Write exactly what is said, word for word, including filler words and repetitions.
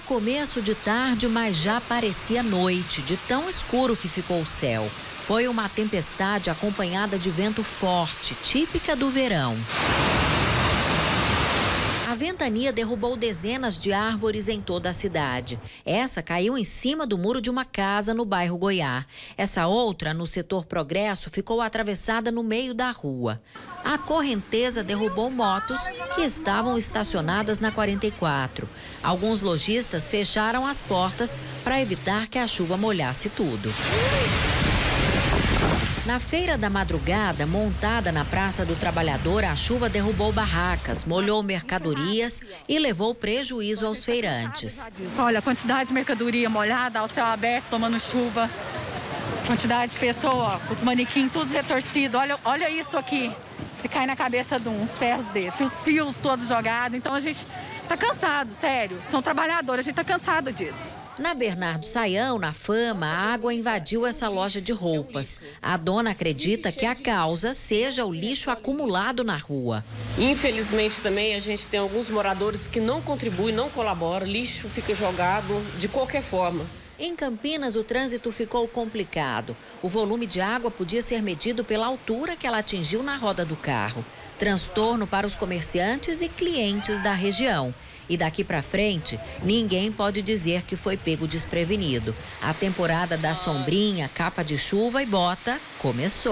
Era começo de tarde, mas já parecia noite, de tão escuro que ficou o céu. Foi uma tempestade acompanhada de vento forte, típica do verão. A ventania derrubou dezenas de árvores em toda a cidade. Essa caiu em cima do muro de uma casa no bairro Goiá. Essa outra, no setor Progresso, ficou atravessada no meio da rua. A correnteza derrubou motos que estavam estacionadas na quarenta e quatro. Alguns lojistas fecharam as portas para evitar que a chuva molhasse tudo. Na feira da madrugada, montada na Praça do Trabalhador, a chuva derrubou barracas, molhou mercadorias e levou prejuízo aos feirantes. Olha, a quantidade de mercadoria molhada, ao céu aberto, tomando chuva. Quantidade de pessoa, os manequins todos retorcidos. Olha, olha isso aqui, se cai na cabeça de uns ferros desses, os fios todos jogados. Então a gente tá cansado, sério. São trabalhadores, a gente tá cansado disso. Na Bernardo Saião, na Fama, a água invadiu essa loja de roupas. A dona acredita que a causa seja o lixo acumulado na rua. Infelizmente também a gente tem alguns moradores que não contribuem, não colaboram, lixo fica jogado de qualquer forma. Em Campinas, o trânsito ficou complicado. O volume de água podia ser medido pela altura que ela atingiu na roda do carro. Transtorno para os comerciantes e clientes da região. E daqui para frente, ninguém pode dizer que foi pego desprevenido. A temporada da sombrinha, capa de chuva e bota começou.